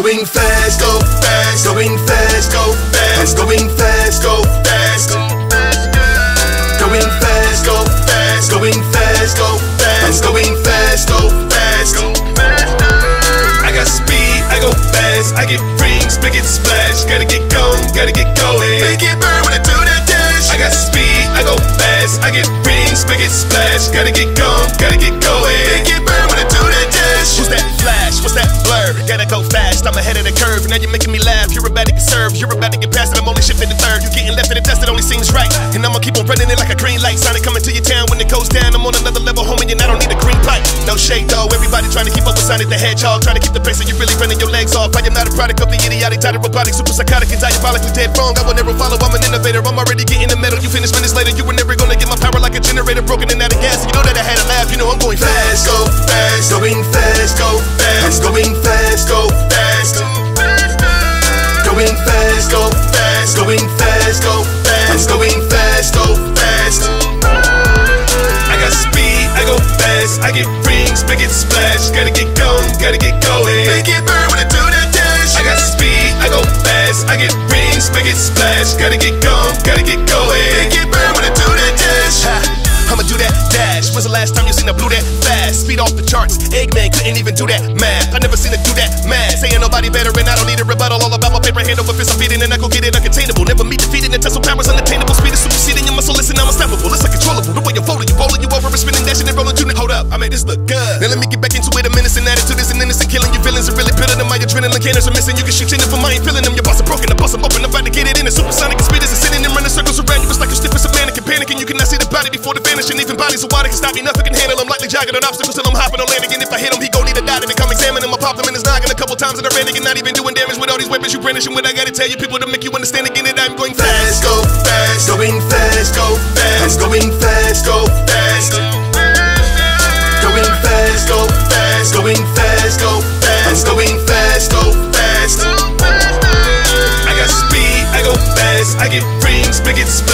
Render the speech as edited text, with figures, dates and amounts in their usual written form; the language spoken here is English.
Going fast, go fast. Going fast, go fast. Going fast, go fast. Going fast, go fast. Going fast, go fast. Going fast, go fast. I got speed, I go fast. I get rings, make it splash. Gotta get going, gotta get going. Make it burn when I do that dash. I got speed, I go fast. I get rings, make it splash. Gotta get going, gotta get going. Make it burn when I do that dash. What's that flash? What's that blur? Gotta go fast, I'm ahead of the curve. Now you're making me laugh, you're about to get served. You're about to get past it, I'm only shifting to third. You getting left in the test, it only seems right. And I'ma keep on running it like a green light. Sonic coming to your town when it goes down. I'm on another level, homie, and I don't need a green pipe. No shade though, everybody trying to keep up with Sonic the Hedgehog. Trying to keep the pace and you're really running your legs off. I am not a product of the idiotic, tired robotic, super psychotic and diabolically dead wrong. I will never follow, I'm an innovator. I'm already getting the medal, you finish minutes later. You were never gonna get my power like a generator broken and out of gas. You know that I had a laugh, you know I'm going fast. Go fast, going fast, go fast. Going fast, go fast. Going fast, go fast. Going fast, go fast. Going fast, go fast. I got speed, I go fast. I get rings, make it splash. Gotta get going, gotta get going. Make it burn when I do that dash. I got speed, I go fast. I get rings, make it splash. Gotta get going, gotta get going. Make it burn when I do that dash. I'ma do that dash. When's the last time you seen a blue that fast? Speed off the charts. Eggman couldn't even do that math. I never seen it do that math. Saying nobody better and I don't need a rebuttal. All about my paper hand over fist. I'm feeding and I go get it uncontainable. Never meet defeated and Tesla power's unattainable. Speed is superseding your muscle. Listen, I'm unstoppable. It's uncontrollable. The way you're folding, you rolling, you over and spinning, dashing and rolling. You hold up, I made this look good. Now let me get back into it. A menacing attitude is an innocent killing. Your feelings are really building them. My adrenaline cannons are missing. You can shoot in it from my ain't feeling them. Your boss are broken. I bust them open. I'm about to get it in. The supersonic speed is sitting and running circles around you. It's like you're stiff as a mannequin panicking. You cannot see the body before the vanish. And even bodies are wide, I can stop me, nothing can handle him. Lightly jogging on obstacles till I'm hopping on landing. And if I hit him, he gon' need a dot. And come examine him, I pop him in his noggin a couple times in the ranting. And not even doing damage with all these weapons you brandishing. What I gotta tell you, people, to make you understand again that I'm going fast. Go fast, going fast, go fast. Going fast, go fast. Going fast, go fast. Going fast, go fast. Going fast, go fast. I got speed, I go fast. I get rings, big it's